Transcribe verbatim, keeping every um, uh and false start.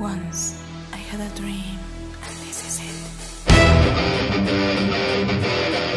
Once I had a dream, and this is it.